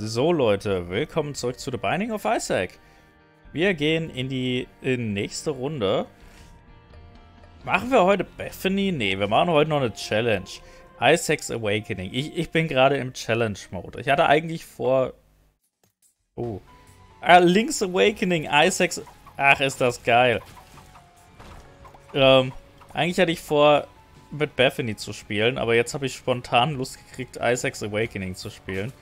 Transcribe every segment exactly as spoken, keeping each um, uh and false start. So Leute, willkommen zurück zu The Binding of Isaac. Wir gehen in die in nächste Runde. Machen wir heute Bethany? Ne, wir machen heute noch eine Challenge. Isaacs Awakening. Ich, ich bin gerade im Challenge-Mode. Ich hatte eigentlich vor... Oh. Ah, Link's Awakening, Isaacs... Ach, ist das geil. Ähm, eigentlich hatte ich vor, mit Bethany zu spielen, aber jetzt habe ich spontan Lust gekriegt, Isaacs Awakening zu spielen.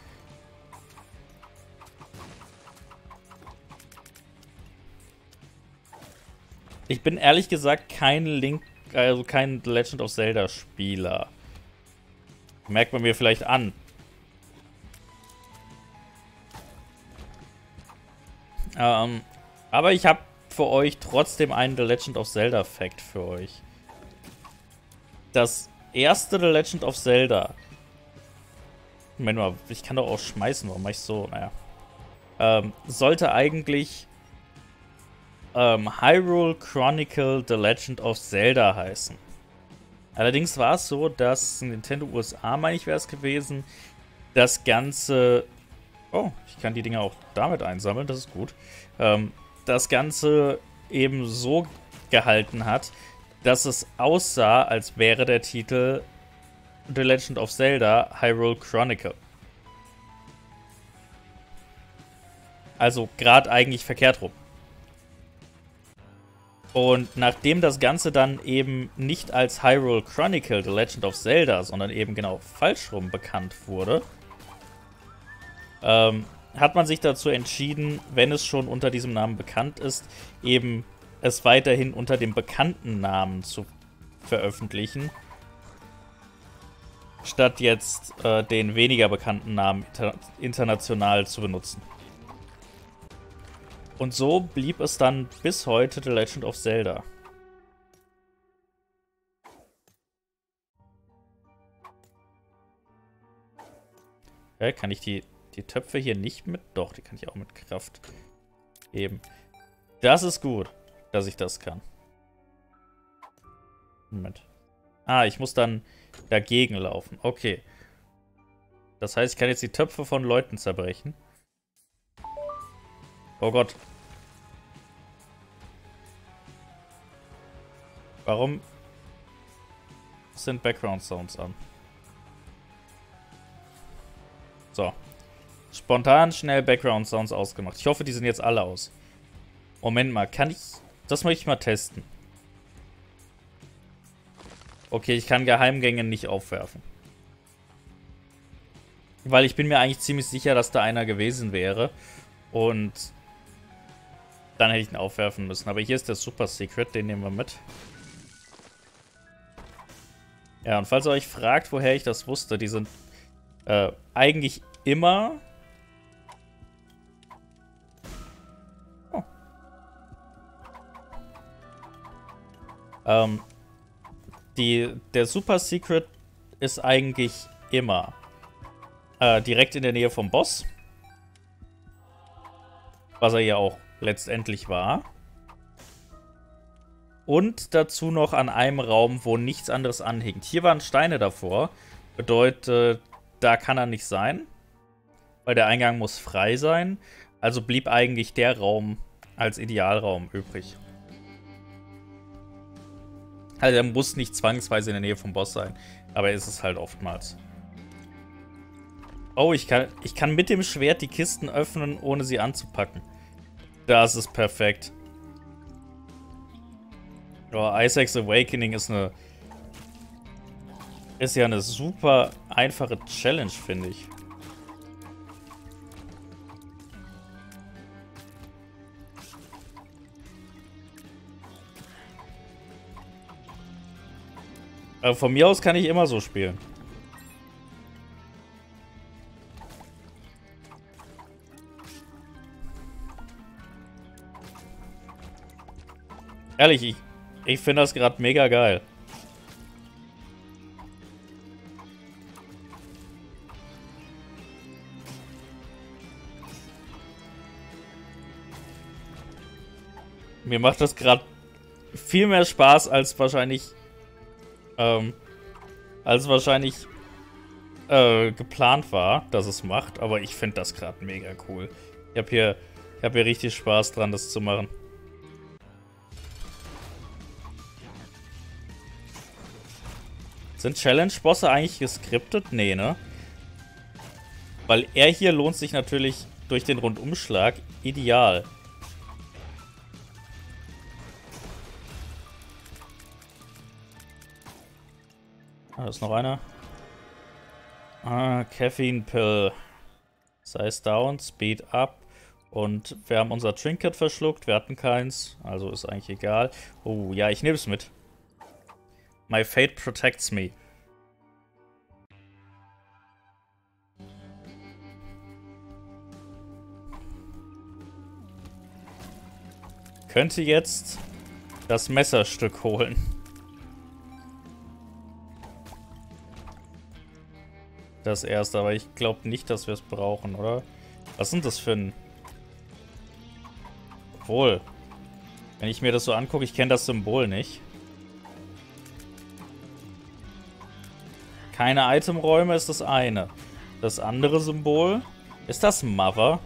Ich bin ehrlich gesagt kein Link, also kein Legend of Zelda Spieler. Merkt man mir vielleicht an. Ähm, aber ich habe für euch trotzdem einen The Legend of Zelda Fact für euch. Das erste The Legend of Zelda. Moment mal, ich kann doch auch schmeißen, warum mache ich so? Naja. Ähm, sollte eigentlich Um, Hyrule Chronicle The Legend of Zelda heißen. Allerdings war es so, dass Nintendo U S A, meine ich, wäre es gewesen, das Ganze... Oh, ich kann die Dinger auch damit einsammeln, das ist gut. Um, das Ganze eben so gehalten hat, dass es aussah, als wäre der Titel The Legend of Zelda Hyrule Chronicle. Also gerade eigentlich verkehrt rum. Und nachdem das Ganze dann eben nicht als Hyrule Chronicle The Legend of Zelda, sondern eben genau falsch rum bekannt wurde, ähm, hat man sich dazu entschieden, wenn es schon unter diesem Namen bekannt ist, eben es weiterhin unter dem bekannten Namen zu veröffentlichen, statt jetzt äh, den weniger bekannten Namen inter- international zu benutzen. Und so blieb es dann bis heute The Legend of Zelda. Ja, kann ich die, die Töpfe hier nicht mit? Doch, die kann ich auch mit Kraft heben. Das ist gut, dass ich das kann. Moment. Ah, ich muss dann dagegen laufen. Okay. Das heißt, ich kann jetzt die Töpfe von Leuten zerbrechen. Oh Gott. Warum sind Background Sounds an? So. Spontan schnell Background Sounds ausgemacht. Ich hoffe, die sind jetzt alle aus. Moment mal, kann ich... Das möchte ich mal testen. Okay, ich kann Geheimgänge nicht aufwerfen. Weil ich bin mir eigentlich ziemlich sicher, dass da einer gewesen wäre. Und... Dann hätte ich ihn aufwerfen müssen. Aber hier ist der Super Secret, den nehmen wir mit. Ja, und falls ihr euch fragt, woher ich das wusste, die sind äh, eigentlich immer... Oh. Ähm, die, der Super Secret ist eigentlich immer äh, direkt in der Nähe vom Boss. Was er hier auch letztendlich war. Und dazu noch an einem Raum, wo nichts anderes anhängt. Hier waren Steine davor. Bedeutet, da kann er nicht sein. Weil der Eingang muss frei sein. Also blieb eigentlich der Raum als Idealraum übrig. Also er muss nicht zwangsweise in der Nähe vom Boss sein. Aber ist es halt oftmals. Oh, ich kann, ich kann mit dem Schwert die Kisten öffnen, ohne sie anzupacken. Das ist perfekt. Oh, Isaacs Awakening ist eine... Ist ja eine super einfache Challenge, finde ich. Aber von mir aus kann ich immer so spielen. Ehrlich, ich, ich finde das gerade mega geil. Mir macht das gerade viel mehr Spaß als wahrscheinlich ähm, als wahrscheinlich äh, geplant war, dass es macht, aber ich finde das gerade mega cool. Ich habe hier, ich hab hier richtig Spaß dran, das zu machen. Sind Challenge-Bosse eigentlich geskriptet? Nee, ne? Weil er hier lohnt sich natürlich durch den Rundumschlag ideal. Ah, da ist noch einer. Ah, Caffeine-Pill. Size down, Speed up. Und wir haben unser Trinket verschluckt. Wir hatten keins, also ist eigentlich egal. Oh, ja, ich nehme es mit. My Fate Protects Me. Könnte jetzt das Messerstück holen. Das erste, aber ich glaube nicht, dass wir es brauchen, oder? Was sind das für ein... Obwohl, wenn ich mir das so angucke, ich kenne das Symbol nicht. Keine Itemräume ist das eine. Das andere Symbol ist das Mother.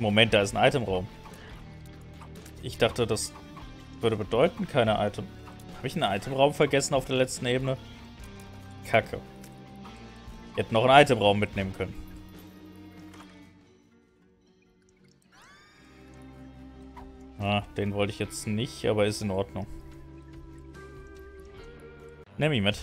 Moment, da ist ein Itemraum. Ich dachte, das würde bedeuten, keine Item. Habe ich einen Itemraum vergessen auf der letzten Ebene? Kacke. Ich hätte noch einen Itemraum mitnehmen können. Ah, den wollte ich jetzt nicht, aber ist in Ordnung. Nehme ich mit.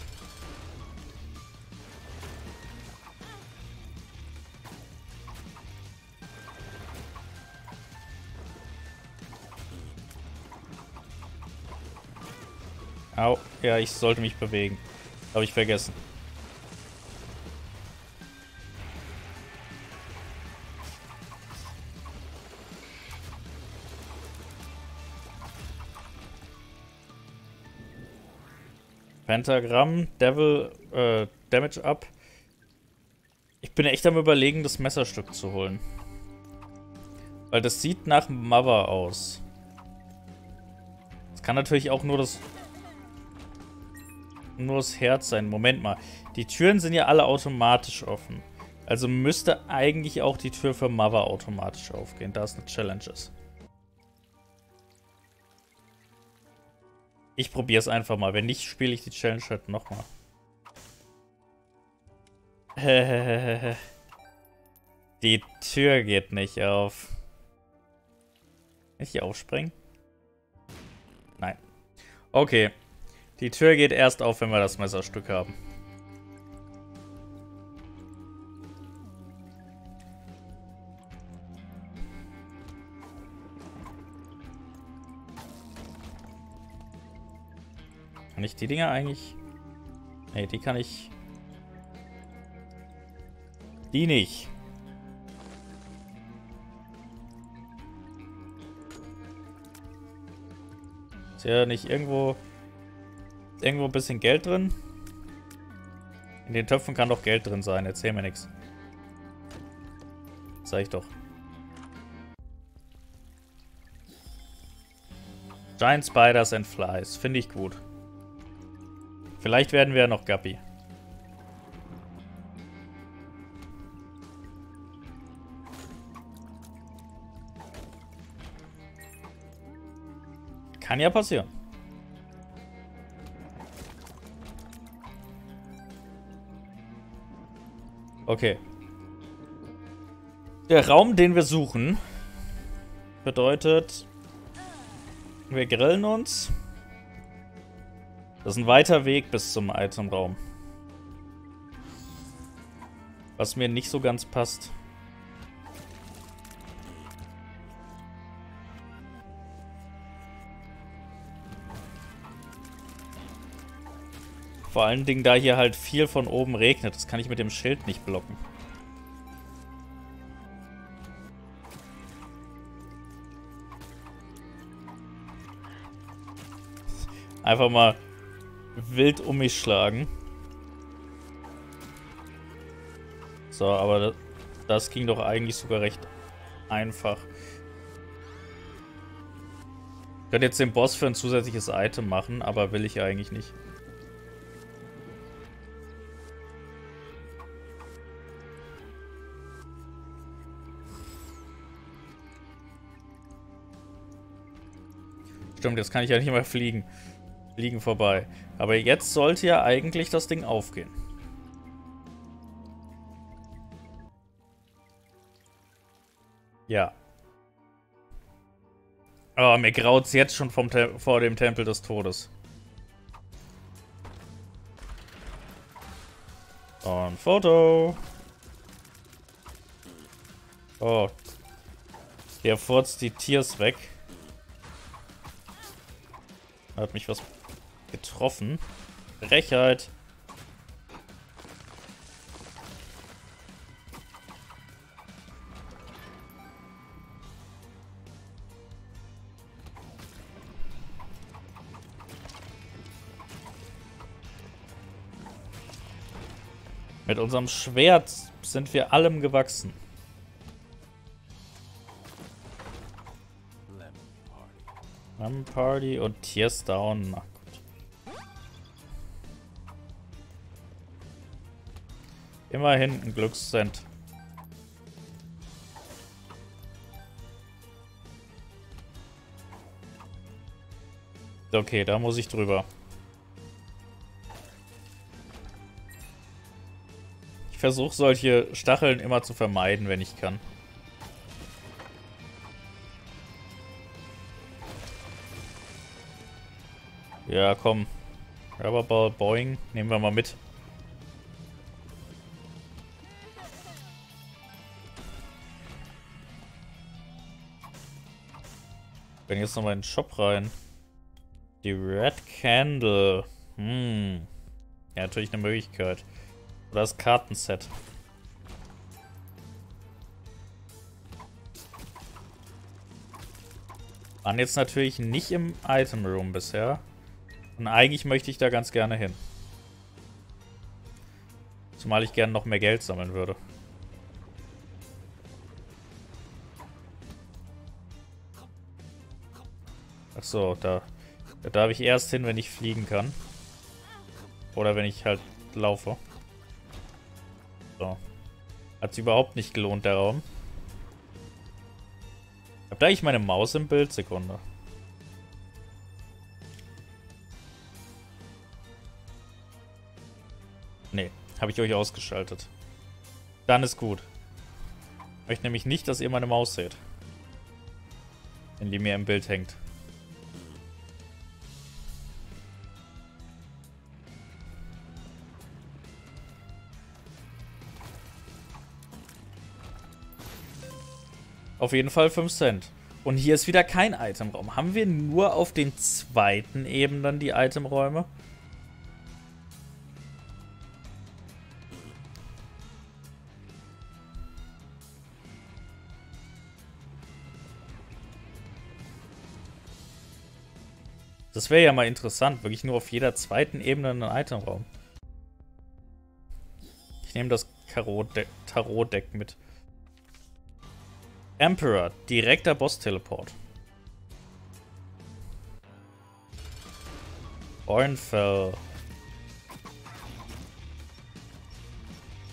Au, ja, ich sollte mich bewegen. Habe ich vergessen. Pentagram, Devil, äh, Damage Up. Ich bin echt am Überlegen, das Messerstück zu holen. Weil das sieht nach Mother aus. Das kann natürlich auch nur das... nur das Herz sein. Moment mal. Die Türen sind ja alle automatisch offen. Also müsste eigentlich auch die Tür für Mother automatisch aufgehen, da es eine Challenge ist. Ich probiere es einfach mal. Wenn nicht, spiele ich die Challenge halt nochmal. Die Tür geht nicht auf. Kann ich hier aufspringen? Nein. Okay. Die Tür geht erst auf, wenn wir das Messerstück haben. Kann ich die Dinger eigentlich... Ne, die kann ich... Die nicht. Ist ja nicht irgendwo... Irgendwo ein bisschen Geld drin. In den Töpfen kann doch Geld drin sein. Erzähl mir nichts. Sag ich doch. Giant Spiders and Flies. Finde ich gut. Vielleicht werden wir ja noch Guppy. Kann ja passieren. Okay. Der Raum, den wir suchen, bedeutet, wir grillen uns. Das ist ein weiter Weg bis zum Itemraum. Was mir nicht so ganz passt. Vor allen Dingen, da hier halt viel von oben regnet. Das kann ich mit dem Schild nicht blocken. Einfach mal wild um mich schlagen. So, aber das, das ging doch eigentlich sogar recht einfach. Ich könnte jetzt den Boss für ein zusätzliches Item machen, aber will ich eigentlich nicht. Stimmt, jetzt kann ich ja nicht mehr fliegen. Fliegen vorbei. Aber jetzt sollte ja eigentlich das Ding aufgehen. Ja. Oh, mir graut es jetzt schon vom Tem- vor dem Tempel des Todes. Und Foto. Oh. Der furzt die Tiers weg. Hat mich was getroffen. Frechheit. Mit unserem Schwert sind wir allem gewachsen. Lemon Party und Tears Down. Ach gut. Immerhin ein Glückscent. Okay, da muss ich drüber. Ich versuche solche Stacheln immer zu vermeiden, wenn ich kann. Ja, komm. Rubberball Boeing nehmen wir mal mit. Ich bin jetzt nochmal in den Shop rein. Die Red Candle. Hm. Ja, natürlich eine Möglichkeit. Oder das Kartenset. Waren jetzt natürlich nicht im Item Room bisher. Und eigentlich möchte ich da ganz gerne hin. Zumal ich gerne noch mehr Geld sammeln würde. Achso, da, da darf ich erst hin, wenn ich fliegen kann. Oder wenn ich halt laufe. So. Hat sich überhaupt nicht gelohnt, der Raum. Habt ihr eigentlich meine Maus im Bild? Sekunde. Nee, habe ich euch ausgeschaltet. Dann ist gut. Ich möchte nämlich nicht, dass ihr meine Maus seht. Wenn die mir im Bild hängt. Auf jeden Fall fünf Cent. Und hier ist wieder kein Itemraum. Haben wir nur auf den zweiten Ebenen die Itemräume? Das wäre ja mal interessant, wirklich nur auf jeder zweiten Ebene einen Itemraum. Ich nehme das Tarot-Deck mit. Emperor, direkter Boss-Teleport. Ornfell.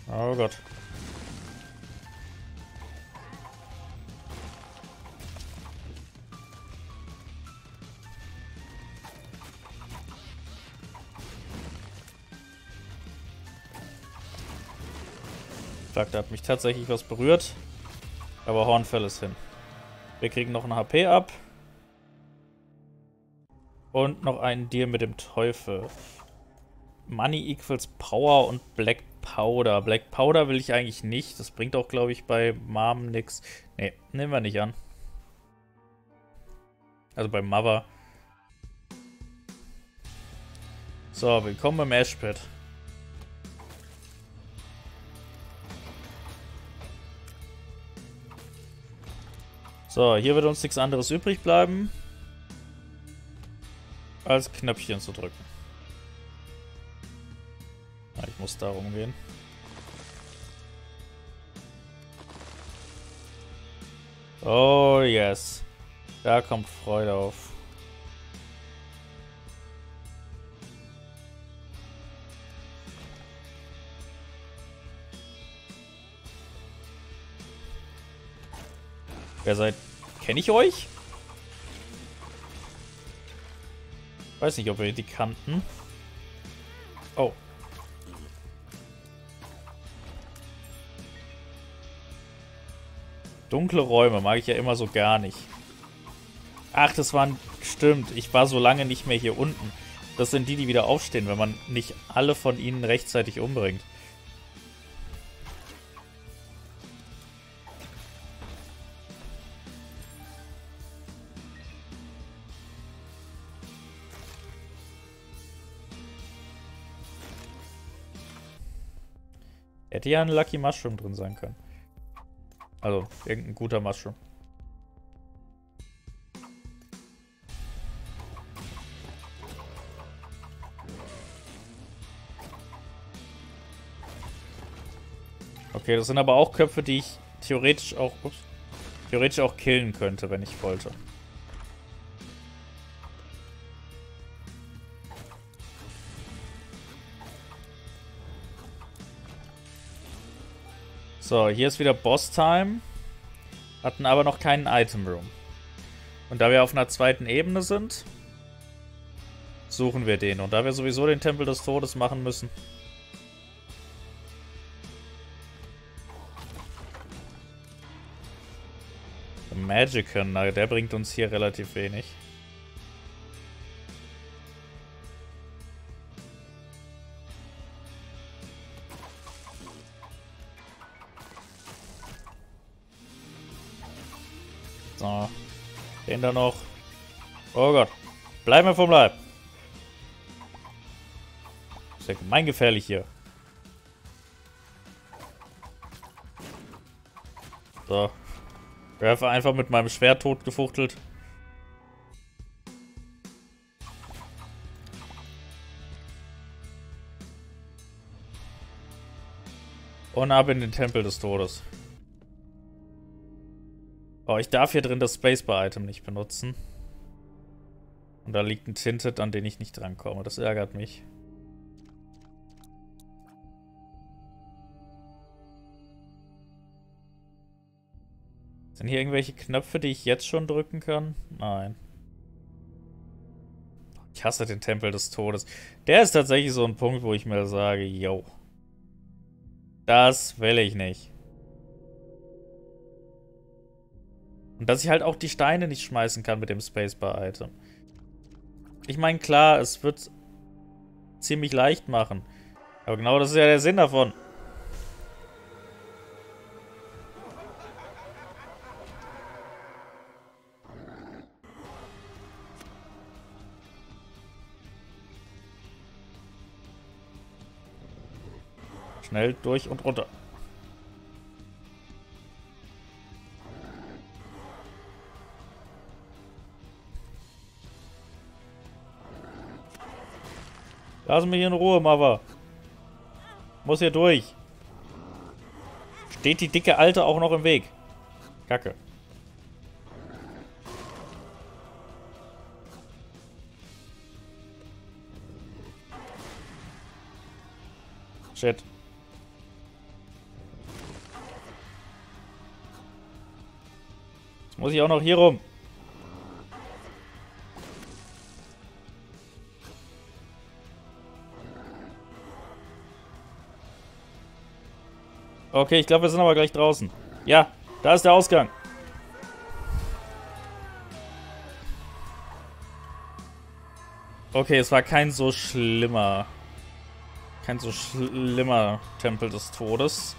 Oh Gott. Da hat mich tatsächlich was berührt. Aber Hornfell ist hin. Wir kriegen noch ein H P ab. Und noch einen Deal mit dem Teufel. Money equals Power und Black Powder. Black Powder will ich eigentlich nicht. Das bringt auch, glaube ich, bei Mom nix. Ne, nehmen wir nicht an. Also bei Mother. So, willkommen beim Ash Path. So, hier wird uns nichts anderes übrig bleiben, als Knöpfchen zu drücken. Ah, ich muss da rumgehen. Oh yes, da kommt Freude auf. Wer seid... Kenne ich euch? Weiß nicht, ob wir die kannten. Oh. Dunkle Räume mag ich ja immer so gar nicht. Ach, das waren... Stimmt, ich war so lange nicht mehr hier unten. Das sind die, die wieder aufstehen, wenn man nicht alle von ihnen rechtzeitig umbringt. Hätte ja ein Lucky Mushroom drin sein können. Also, irgendein guter Mushroom. Okay, das sind aber auch Köpfe, die ich theoretisch auch, ups, theoretisch auch killen könnte, wenn ich wollte. So, hier ist wieder Boss-Time. Hatten aber noch keinen Item-Room. Und da wir auf einer zweiten Ebene sind, suchen wir den. Und da wir sowieso den Tempel des Todes machen müssen... Magikon, na, der bringt uns hier relativ wenig. So, den da noch. Oh Gott. Bleib mir vom Leib. Ist ja gemeingefährlich hier. So. Werfe einfach mit meinem Schwert totgefuchtelt. Und ab in den Tempel des Todes. Oh, ich darf hier drin das Spacebar-Item nicht benutzen. Und da liegt ein Tinted, an den ich nicht drankomme. Das ärgert mich. Sind hier irgendwelche Knöpfe, die ich jetzt schon drücken kann? Nein. Ich hasse den Tempel des Todes. Der ist tatsächlich so ein Punkt, wo ich mir sage, yo. Das will ich nicht. Und dass ich halt auch die Steine nicht schmeißen kann mit dem Spacebar-Item. Ich meine, klar, es wird ziemlich leicht machen. Aber genau das ist ja der Sinn davon. Schnell durch und runter. Lass mich in Ruhe, Mava. Muss hier durch. Steht die dicke Alte auch noch im Weg? Kacke. Shit. Muss ich auch noch hier rum. Okay, ich glaube, wir sind aber gleich draußen. Ja, da ist der Ausgang. Okay, es war kein so schlimmer... Kein so schlimmer Tempel des Todes.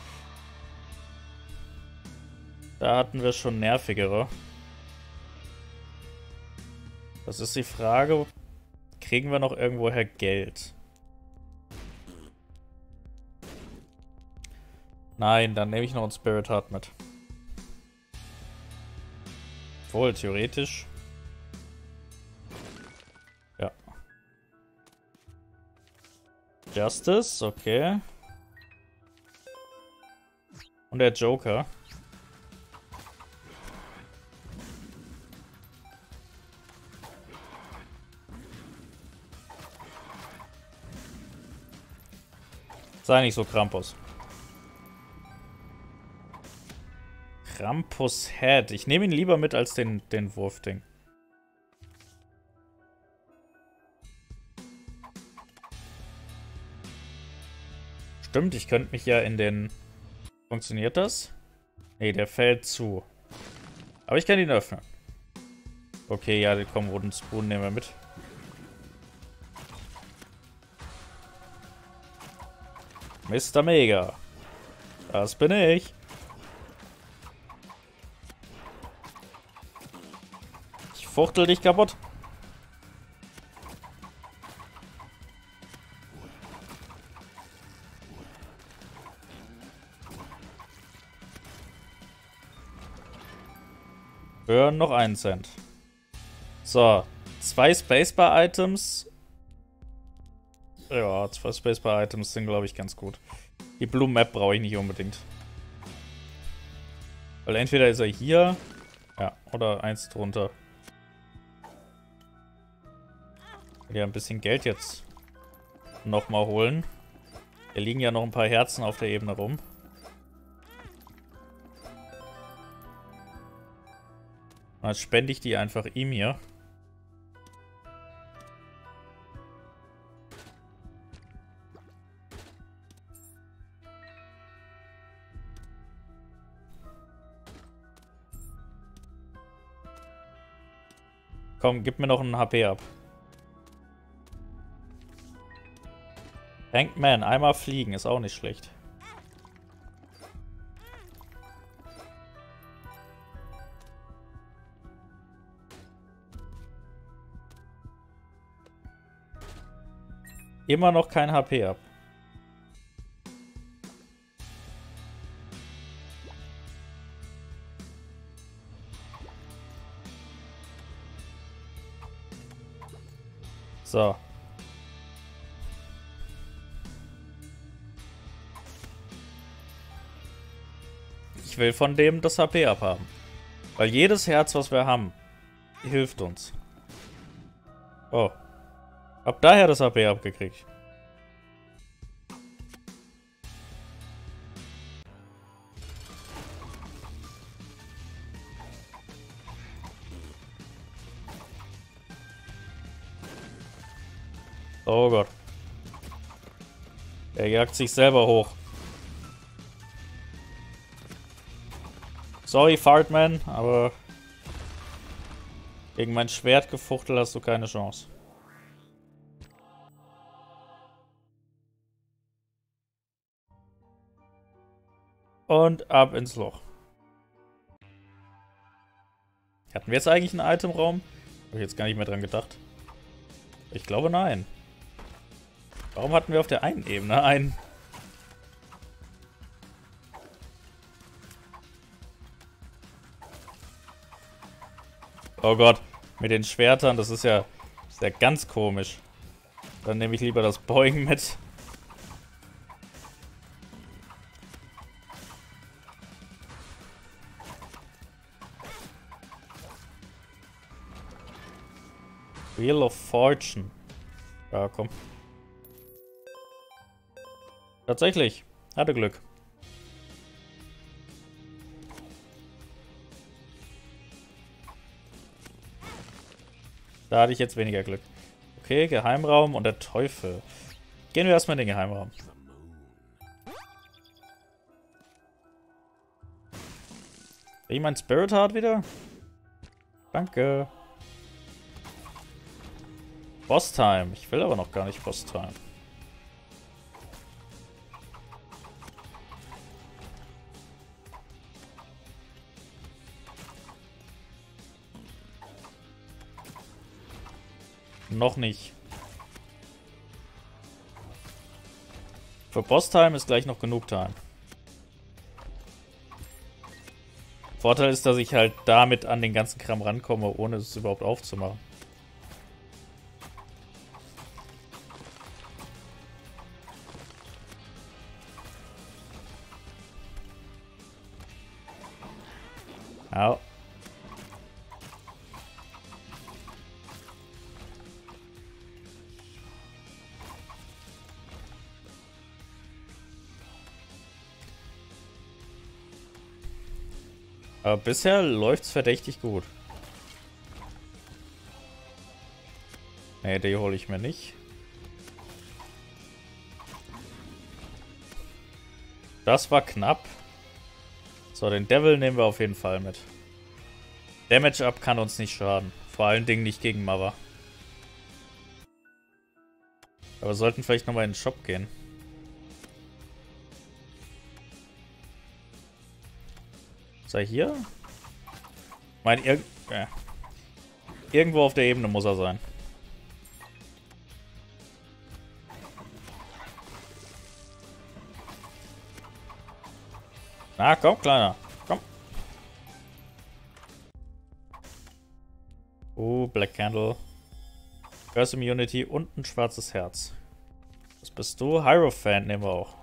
Da hatten wir schon nervigere. Das ist die Frage, kriegen wir noch irgendwoher Geld? Nein, dann nehme ich noch ein Spirit Heart mit. Wohl, theoretisch. Ja. Justice, okay. Und der Joker. Sei nicht so Krampus. Rampus Head. Ich nehme ihn lieber mit als den, den Wurfding. Stimmt, ich könnte mich ja in den... Funktioniert das? Ne, der fällt zu. Aber ich kann ihn öffnen. Okay, ja, den kommen roten Spoon nehmen wir mit. Mister Mega. Das bin ich. Ich fuchtel dich kaputt. Für noch einen Cent. So, zwei Spacebar-Items. Ja, zwei Spacebar-Items sind, glaube ich, ganz gut. Die Blue Map brauche ich nicht unbedingt. Weil entweder ist er hier, ja, oder eins drunter. Ich will ja ein bisschen Geld jetzt nochmal holen. Hier liegen ja noch ein paar Herzen auf der Ebene rum. Dann spende ich die einfach ihm hier. Komm, gib mir noch einen H P ab. Hangman, einmal fliegen, ist auch nicht schlecht. Immer noch kein H P ab. So. Ich will von dem das H P abhaben. Weil jedes Herz, was wir haben, hilft uns. Oh. Hab daher das H P abgekriegt. Oh Gott. Er jagt sich selber hoch. Sorry, Fartman, aber gegen mein Schwertgefuchtel hast du keine Chance. Und ab ins Loch. Hatten wir jetzt eigentlich einen Itemraum? Habe ich jetzt gar nicht mehr dran gedacht. Ich glaube, nein. Warum hatten wir auf der einen Ebene einen? Oh Gott, mit den Schwertern, das ist ja, das ist ja ganz komisch. Dann nehme ich lieber das Boeing mit. Wheel of Fortune. Ja, komm. Tatsächlich. Hatte Glück. Da hatte ich jetzt weniger Glück. Okay, Geheimraum und der Teufel. Gehen wir erstmal in den Geheimraum. Will ich mein Spirit Heart wieder? Danke. Boss-Time. Ich will aber noch gar nicht Boss-Time. Noch nicht. Für Boss-Time ist gleich noch genug Time. Vorteil ist, dass ich halt damit an den ganzen Kram rankomme, ohne es überhaupt aufzumachen. Au. Aber bisher läuft's verdächtig gut. Ne, die hole ich mir nicht. Das war knapp. So, den Devil nehmen wir auf jeden Fall mit. Damage Up kann uns nicht schaden. Vor allen Dingen nicht gegen Mava. Aber wir sollten vielleicht nochmal in den Shop gehen. Sei hier? Ich meine, irg äh. irgendwo auf der Ebene muss er sein. Na komm, Kleiner. Komm. Oh, Black Candle. Curse Immunity und ein schwarzes Herz. Was bist du? Hierophant nehmen wir auch.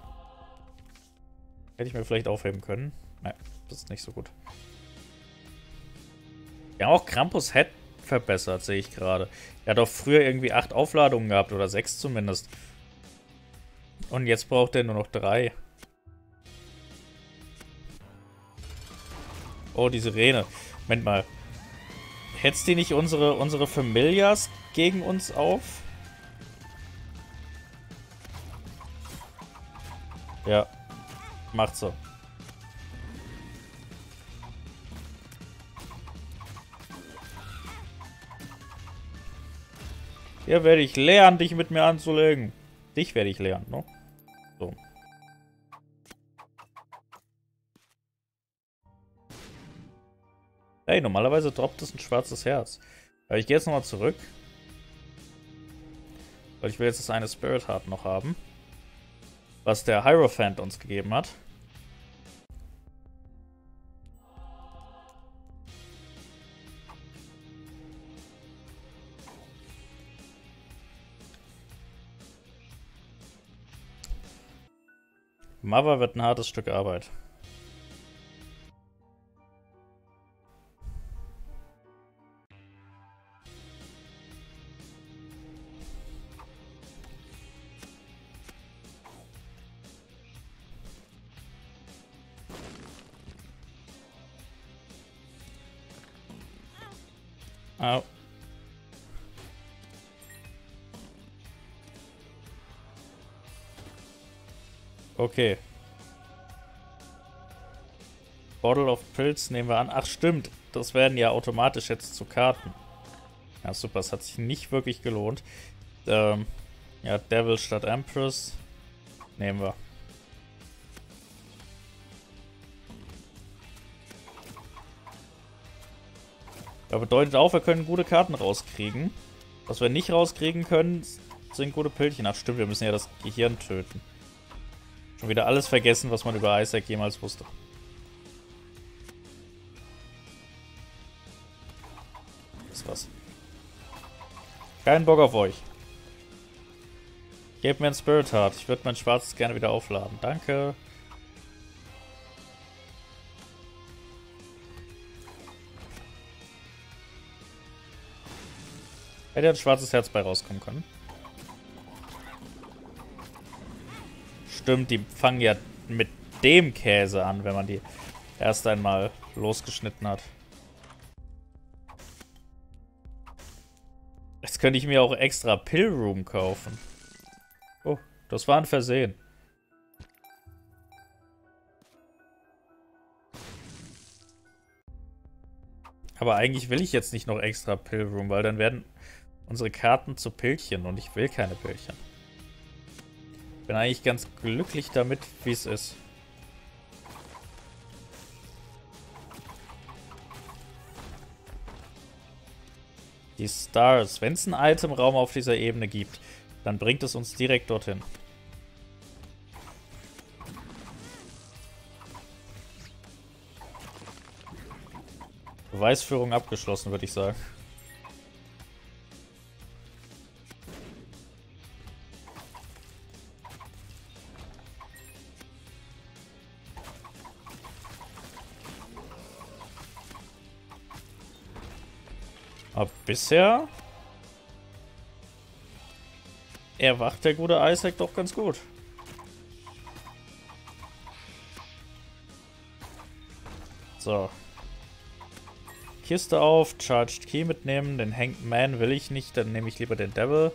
Hätte ich mir vielleicht aufheben können. Nein, das ist nicht so gut. Wir haben auch Rampus Head verbessert, sehe ich gerade. Er hat doch früher irgendwie acht Aufladungen gehabt, oder sechs zumindest. Und jetzt braucht er nur noch drei. Oh, die Sirene. Moment mal. Hetzt die nicht unsere, unsere Familias gegen uns auf? Ja. Macht so. Hier werde ich lernen, dich mit mir anzulegen. Dich werde ich lernen, ne? So. Hey, normalerweise droppt es ein schwarzes Herz. Aber ich gehe jetzt nochmal zurück. Weil ich will jetzt das eine Spirit Heart noch haben. Was der Hierophant uns gegeben hat. Mava wird ein hartes Stück Arbeit. Au. Okay. Bottle of Pills nehmen wir an. Ach stimmt, das werden ja automatisch jetzt zu Karten. Ja super, es hat sich nicht wirklich gelohnt. Ähm, ja, Devil statt Empress nehmen wir. Das bedeutet auch, wir können gute Karten rauskriegen. Was wir nicht rauskriegen können, sind gute Pillchen. Ach stimmt, wir müssen ja das Gehirn töten. Schon wieder alles vergessen, was man über Isaac jemals wusste. Das war's. Kein Bock auf euch. Gebt mir ein Spirit Heart. Ich würde mein Schwarzes gerne wieder aufladen. Danke. Hätte ein schwarzes Herz bei rauskommen können. Stimmt, die fangen ja mit dem Käse an, wenn man die erst einmal losgeschnitten hat. Jetzt könnte ich mir auch extra Pillroom kaufen. Oh, das war ein Versehen. Aber eigentlich will ich jetzt nicht noch extra Pillroom, weil dann werden unsere Karten zu Pillchen und ich will keine Pillchen. Bin eigentlich ganz glücklich damit, wie es ist. Die Stars. Wenn es einen Itemraum auf dieser Ebene gibt, dann bringt es uns direkt dorthin. Beweisführung abgeschlossen, würde ich sagen. Aber bisher erwacht der gute Isaac doch ganz gut. So. Kiste auf, Charged Key mitnehmen, den Hangman will ich nicht, dann nehme ich lieber den Devil.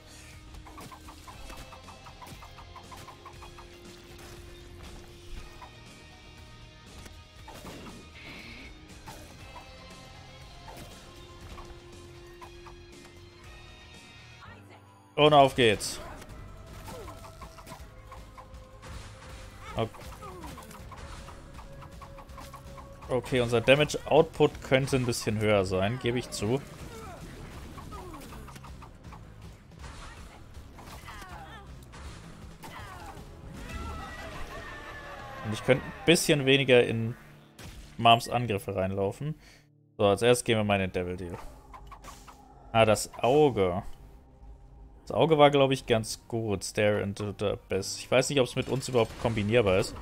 Und auf geht's. Okay. Okay, unser Damage Output könnte ein bisschen höher sein, gebe ich zu. Und ich könnte ein bisschen weniger in Marms Angriffe reinlaufen. So, als erst gehen wir mal in den Devil Deal. Ah, das Auge. Das Auge war, glaube ich, ganz gut. Stare into the abyss. Ich weiß nicht, ob es mit uns überhaupt kombinierbar ist.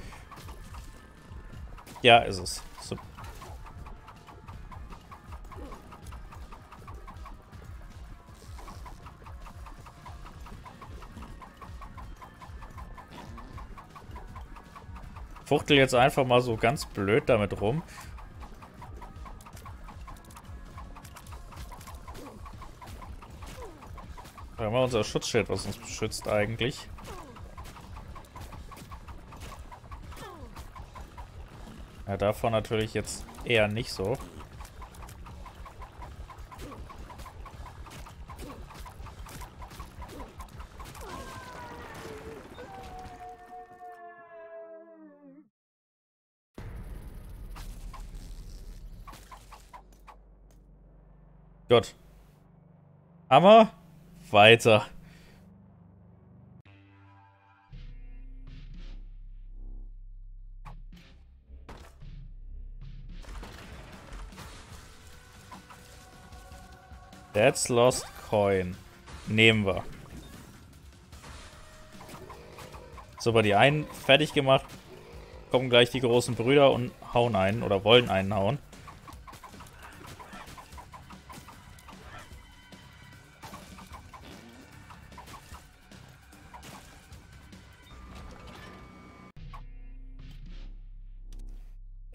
Ja, ist es. So. Fuchtel jetzt einfach mal so ganz blöd damit rum. Da haben wir unser Schutzschild, was uns beschützt eigentlich. Ja, davon natürlich jetzt eher nicht so. Gott. Hammer. Weiter. That's Lost Coin. Nehmen wir. So, bei die einen fertig gemacht. Kommen gleich die großen Brüder und hauen einen oder wollen einen hauen.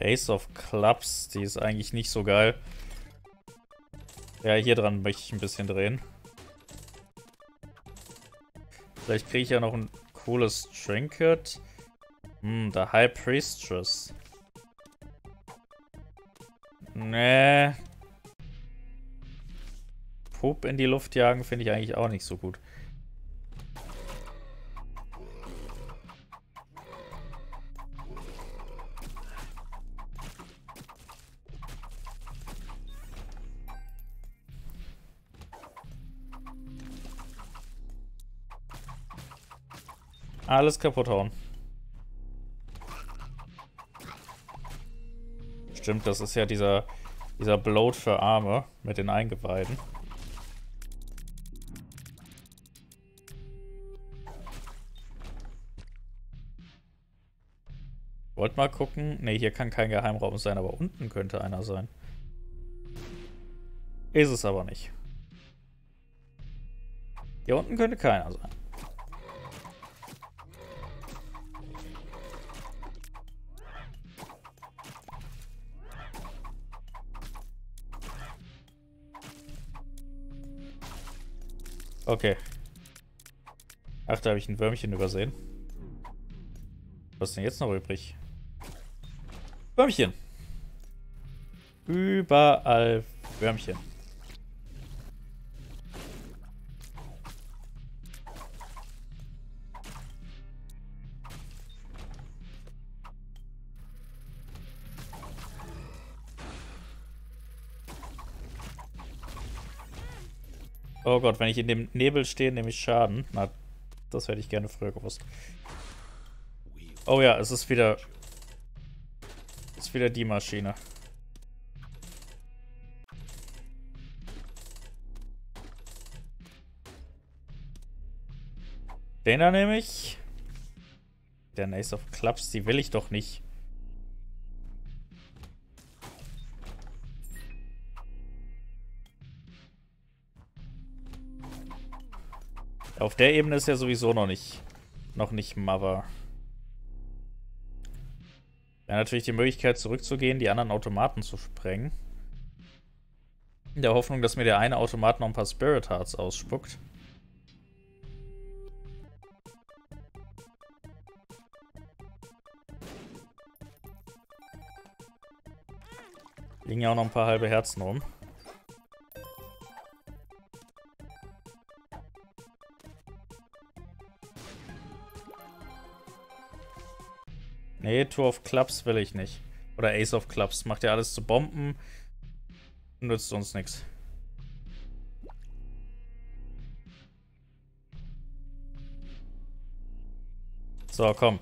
Ace of Clubs, die ist eigentlich nicht so geil. Ja, hier dran möchte ich ein bisschen drehen. Vielleicht kriege ich ja noch ein cooles Trinket. Hm, der High Priestess. Nee. Pup in die Luft jagen finde ich eigentlich auch nicht so gut. Alles kaputt hauen. Stimmt, das ist ja dieser, dieser Bloat für Arme mit den Eingeweiden. Wollt mal gucken. Ne, hier kann kein Geheimraum sein, aber unten könnte einer sein. Ist es aber nicht. Hier unten könnte keiner sein. Okay. Ach, da habe ich ein Würmchen übersehen. Was ist denn jetzt noch übrig? Würmchen! Überall Würmchen. Oh Gott, wenn ich in dem Nebel stehe, nehme ich Schaden. Na, das hätte ich gerne früher gewusst. Oh ja, es ist wieder... Es ist wieder die Maschine. Den da nehme ich. Der Ace of Clubs, die will ich doch nicht. Auf der Ebene ist ja sowieso noch nicht, noch nicht Mother. Wäre natürlich die Möglichkeit zurückzugehen, die anderen Automaten zu sprengen. In der Hoffnung, dass mir der eine Automat noch ein paar Spirit Hearts ausspuckt. Liegen ja auch noch ein paar halbe Herzen rum. Nee, Two of Clubs will ich nicht. Oder Ace of Clubs. Macht ja alles zu Bomben. Nützt uns nichts. So, komm.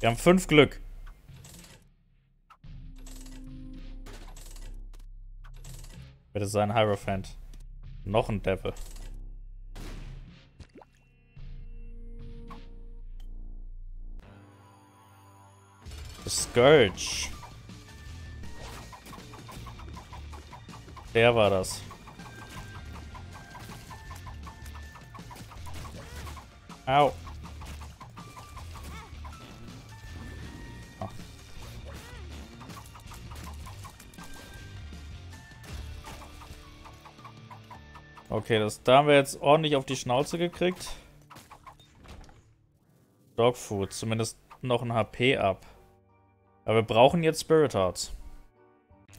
Wir haben fünf Glück. Bitte sei ein Hierophant. Noch ein Devil. The Scourge. Der war das. Au. Oh. Okay, das, da haben wir jetzt ordentlich auf die Schnauze gekriegt. Dogfood, zumindest noch ein H P ab. Aber wir brauchen jetzt Spirit Hearts.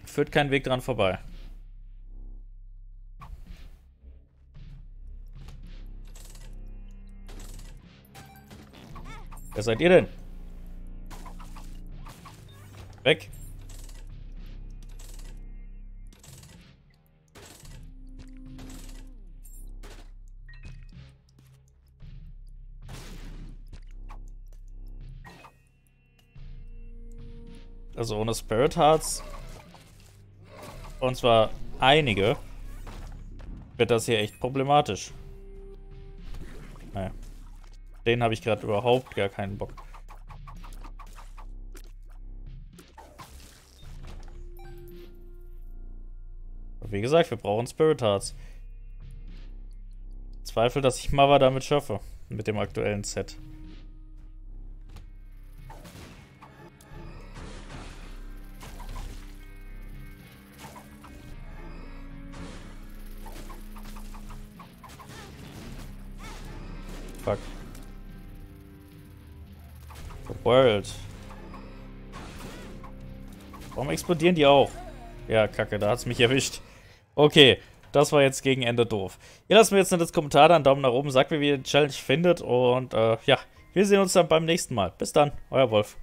Führt kein Weg dran vorbei. Wer seid ihr denn? Weg. Also ohne Spirit Hearts, und zwar einige, wird das hier echt problematisch. Naja. Den habe ich gerade überhaupt gar keinen Bock. Und wie gesagt, wir brauchen Spirit Hearts. Zweifel, dass ich Mava damit schaffe. Mit dem aktuellen Set. Fuck. World. Warum explodieren die auch? Ja, kacke, da hat's mich erwischt. Okay, das war jetzt gegen Ende doof. Ihr lasst mir jetzt einen Kommentar da, einen Daumen nach oben, sagt mir, wie ihr die Challenge findet und äh, ja, wir sehen uns dann beim nächsten Mal. Bis dann, euer Wolf.